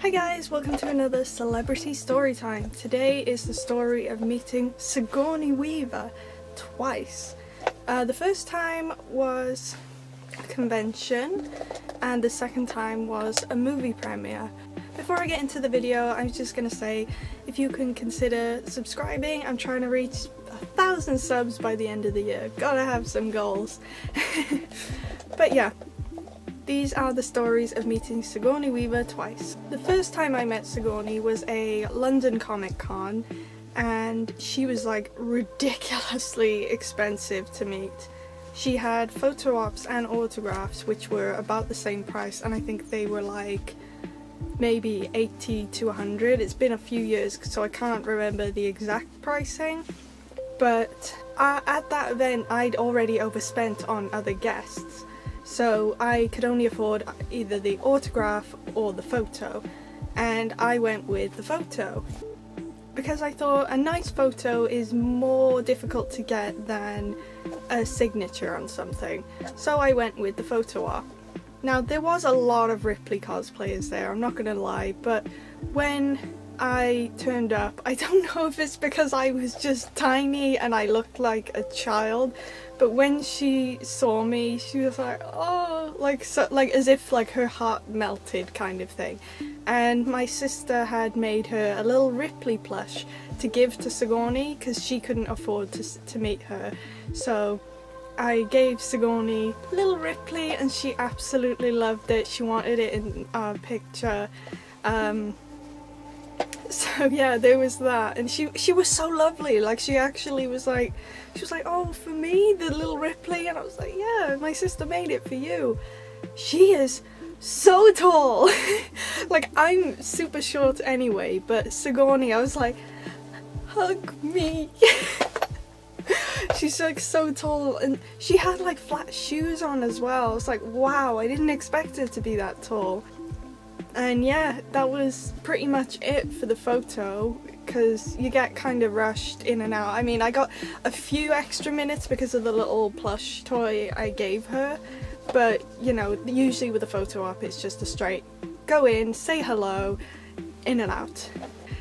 Hi guys, welcome to another Celebrity Storytime. Today is the story of meeting Sigourney Weaver twice. The first time was a convention and the second time was a movie premiere. Before I get into the video, I'm just going to say if you can consider subscribing. I'm trying to reach 1,000 subs by the end of the year. Gotta have some goals. But yeah. These are the stories of meeting Sigourney Weaver twice. The first time I met Sigourney was a London Comic Con, and she was like ridiculously expensive to meet. She had photo ops and autographs which were about the same price, and I think they were like maybe 80 to 100. It's been a few years so I can't remember the exact pricing, but at that event I'd already overspent on other guests. So I could only afford either the autograph or the photo, and I went with the photo because I thought a nice photo is more difficult to get than a signature on something, so I went with the photo op. Now there was a lot of Ripley cosplayers there, I'm not gonna lie, but when I turned up, I don't know if it's because I was just tiny and I looked like a child, but when she saw me she was like, oh, like as if like her heart melted kind of thing. And my sister had made her a little Ripley plush to give to Sigourney because she couldn't afford to meet her, so I gave Sigourney little Ripley and she absolutely loved it. She wanted it in our picture. So yeah, there was that, and she was so lovely. Like she actually was like, she was like, oh, for me, the little Ripley, and I was like, yeah, my sister made it for you. She is so tall. Like I'm super short anyway, but Sigourney, I was like, hug me. She's like so tall, and she had like flat shoes on as well. I was like, wow, I didn't expect her to be that tall. And yeah, that was pretty much it for the photo because you get kind of rushed in and out. I mean, I got a few extra minutes because of the little plush toy I gave her, but you know, usually with a photo op it's just a straight go in, say hello, in and out.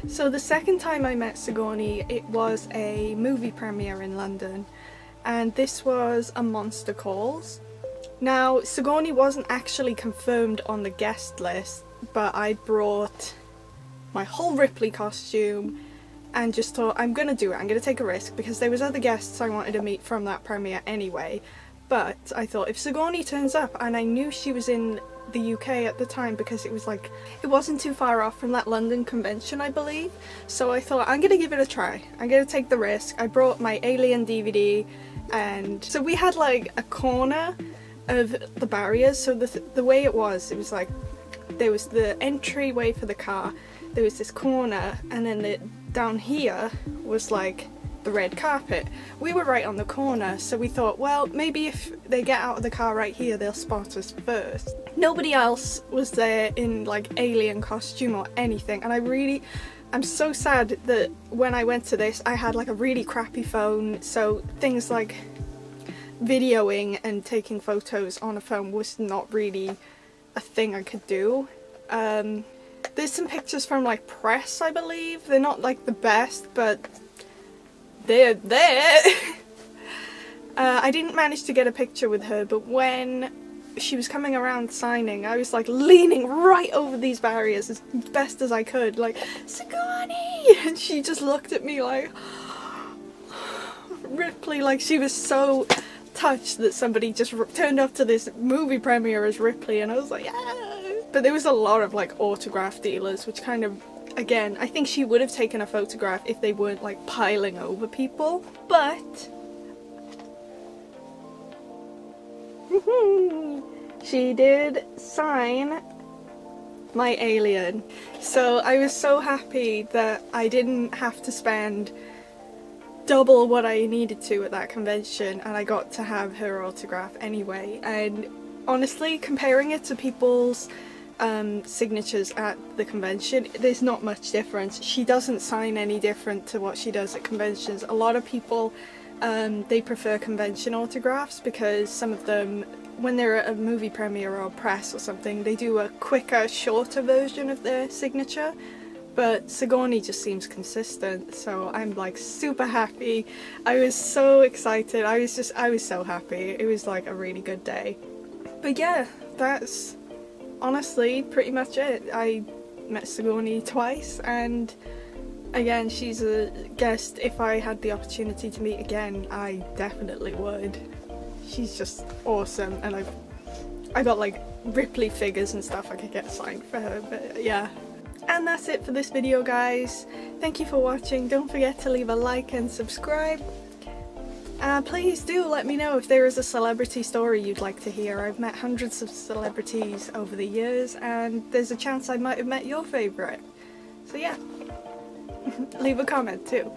So the second time I met Sigourney, it was a movie premiere in London, and this was a Monster Calls. Now Sigourney wasn't actually confirmed on the guest list, but I brought my whole Ripley costume and just thought, I'm gonna do it, I'm gonna take a risk, because there was other guests I wanted to meet from that premiere anyway. But I thought if Sigourney turns up, and I knew she was in the UK at the time because it was like, it wasn't too far off from that London convention I believe, so I thought I'm gonna give it a try, I'm gonna take the risk. I brought my Alien DVD, and so we had like a corner of the barriers, so the way it was like, there was the entryway for the car, there was this corner, and then down here was like the red carpet. We were right on the corner, so we thought, well, maybe if they get out of the car right here they'll spot us first. Nobody else was there in like alien costume or anything, and I'm so sad that when I went to this I had like a really crappy phone, so things like videoing and taking photos on a phone was not really a thing I could do. There's some pictures from like press I believe, they're not like the best but they're there. I didn't manage to get a picture with her, but when she was coming around signing I was like leaning right over these barriers as best as I could, like, Sigourney, and she just looked at me like Ripley, like she was so touched that somebody just turned up to this movie premiere as Ripley, and I was like, yeah. But there was a lot of like autograph dealers, which kind of, again, I think she would have taken a photograph if they weren't like piling over people, but she did sign my Alien, so I was so happy that I didn't have to spend double what I needed to at that convention, and I got to have her autograph anyway. And honestly, comparing it to people's signatures at the convention, there's not much difference. She doesn't sign any different to what she does at conventions. A lot of people, they prefer convention autographs because some of them when they're at a movie premiere or press or something, they do a quicker, shorter version of their signature, but Sigourney just seems consistent, so I'm like super happy. I was so excited, I was so happy. It was like a really good day. But yeah, that's honestly pretty much it. I met Sigourney twice, and again, she's a guest. If I had the opportunity to meet again, I definitely would. She's just awesome, and I got like Ripley figures and stuff I could get signed for her, but yeah. And that's it for this video, guys. Thank you for watching. Don't forget to leave a like and subscribe. Please do let me know if there is a celebrity story you'd like to hear. I've met hundreds of celebrities over the years, and there's a chance I might have met your favourite. So yeah, leave a comment too.